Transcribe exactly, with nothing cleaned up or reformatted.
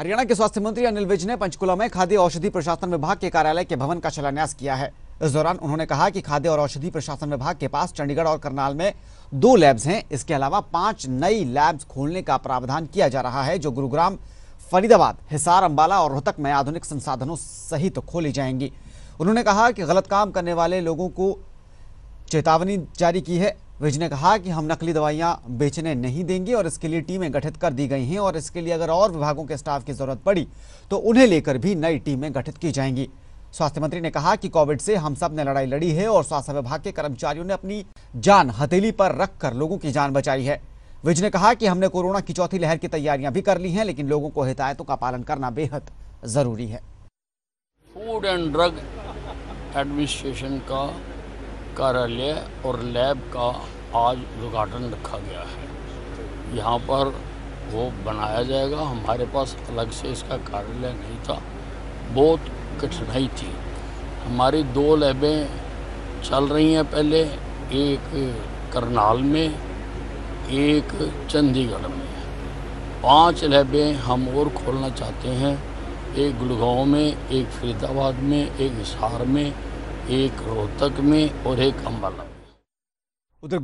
हरियाणा के स्वास्थ्य मंत्री अनिल विज ने पंचकूला में खाद्य औषधि प्रशासन विभाग के कार्यालय के भवन का शिलान्यास किया है। इस दौरान उन्होंने कहा कि खाद्य और औषधि प्रशासन विभाग के पास चंडीगढ़ और करनाल में दो लैब्स हैं। इसके अलावा पांच नई लैब्स खोलने का प्रावधान किया जा रहा है, जो गुरुग्राम, फरीदाबाद, हिसार, अंबाला और रोहतक में आधुनिक संसाधनों सहित तो खोली जाएंगी। उन्होंने कहा कि गलत काम करने वाले लोगों को चेतावनी जारी की है। विज ने कहा कि हम नकली दवाइयां बेचने नहीं देंगे और इसके लिए टीमें गठित कर दी गई हैं और इसके लिए अगर और विभागों के स्टाफ की जरूरत पड़ी तो उन्हें लेकर भी नई टीमें गठित की जाएंगी। स्वास्थ्य मंत्री ने कहा कि कोविड से हम सब ने लड़ाई लड़ी है और स्वास्थ्य विभाग के कर्मचारियों ने अपनी जान हथेली पर रखकर लोगों की जान बचाई है। विज ने कहा कि हमने कोरोना की चौथी लहर की तैयारियां भी कर ली हैं, लेकिन लोगों को हिदायतों का पालन करना बेहद जरूरी है। फूड एंड ड्रग एडमिनिस्ट्रेशन का कार्यालय और लैब का आज उद्घाटन रखा गया है। यहाँ पर वो बनाया जाएगा। हमारे पास अलग से इसका कार्यालय नहीं था, बहुत कठिनाई थी। हमारी दो लैबें चल रही हैं, पहले एक करनाल में, एक चंडीगढ़ में। पांच लैबें हम और खोलना चाहते हैं, एक गुड़गांव में, एक फरीदाबाद में, एक हिसार में, एक रोहतक में और एक अंबाला।